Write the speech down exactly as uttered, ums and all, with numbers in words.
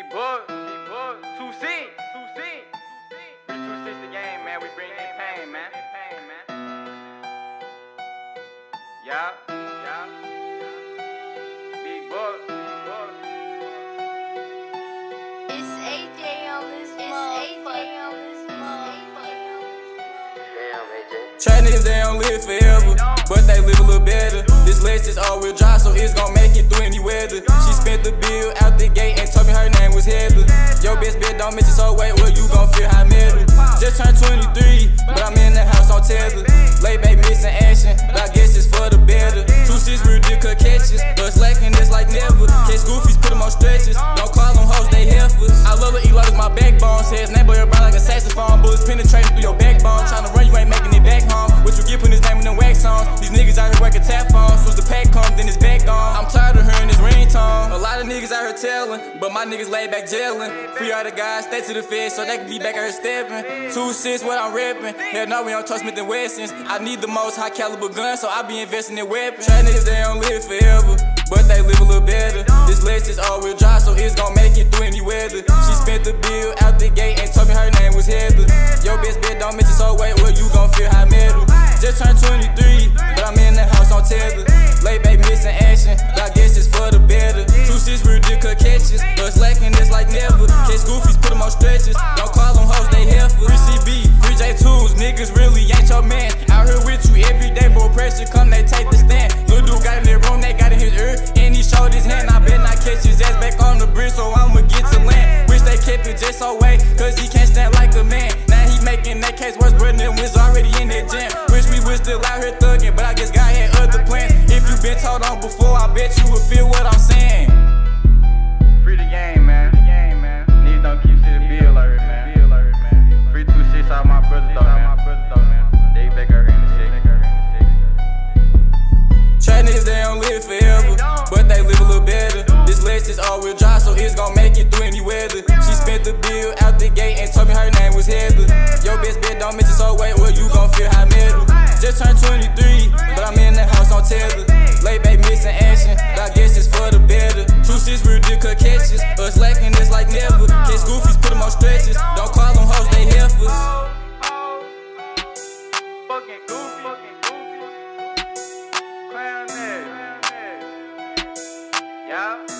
Big Bug, Big Bug, two C, two C, we two six the game, man. We bring in pain, man. Pain, man. Yeah, yeah. Big Bug, Big Bug. It's A J on this, it's A J on this, it's A J. Try niggas, they don't live forever, but they live a little better. This Lex is all-wheel drive, so it's gon' make it through any weather. She spent the bill out the gate and told me her name was Heather. Yo, bitch, bitch, don't miss it, so wait, well, you gon' feel high metal. Just turned twenty-three, but I'm in the house on tether. Late babe missing action, but I guess it's for the better. Two six, real dick, cut catches, but slacking is like never. Catch goofies, put them on stretches, don't call them hoes, they heifers. I love her, E-Lord is my backbone, says name boy, everybody like a saxophone. Bullets penetrating through your backbone, tryna run, you ain't making it back home. What you get, putting his name in them wax songs. These niggas out here working tap phones. Soon as the pack comes, then it's back on. I'm tired of hearing this ringtone. A lot of niggas out here telling, but my niggas laid back jailing. Free all the guys, stay to the feds, so they can be back out here stepping. Two six, what I'm repping. Hell no, we don't trust Smith and Wessons. I need the most high caliber guns, so I be investing in weapons. Try niggas, they don't live forever, but they live a little better. This Lex is all-wheel drive, so it's gon' make it through any weather. She spent the bill out the gate and told me her name was Heather. Yo, bitch, bitch, don't mention, so wait, well, you gon' feel high metal. Just turned twenty-three, but I'm in the house on tether. Late babe missing action, but I guess it's for the better. Two six, real dick, cut catches, but slacking is like never. Catch goofies, put them on stretches, don't call them hoes, they heifers. Free C B, free J twos, niggas really ain't your man. Out here with you every day, but pressure come, they take the stand. Lil' dude got in their room, they got in his ear, and he showed his hand. I bet not catch his ass back on the bridge, so I'ma get to land. Wish they kept it just so way, cause he can't stand like a man. Now he making that case worse, but them wins already in that jam. Wish we was still out here thugging, but I guess God had other plans. If you been told on before, I bet you would feel what I'm saying. Free the game, man. Niggas don't keep shit a bill already, man. Free two shits out my brother though, man. They back out here in the shit. Trap niggas, they don't live forever, but they live a little better. This Lex is all-wheel drive, so it's gon' make it through any weather. She spent the bill out the gate and told me her name was Heather. Yo, bitch, bitch, don't mention, so wait, well, you gon' feel high metal. Just turned twenty-three, but I'm in the house on tether. Late babe missing action, but I guess it's for the better. Two six, real dick, cut catches, but slacking is like never. Catch goofies, put them on stretches, don't call them hoes, they heifers. Fucking goofy, fucking goofy. Clown ass. Yeah.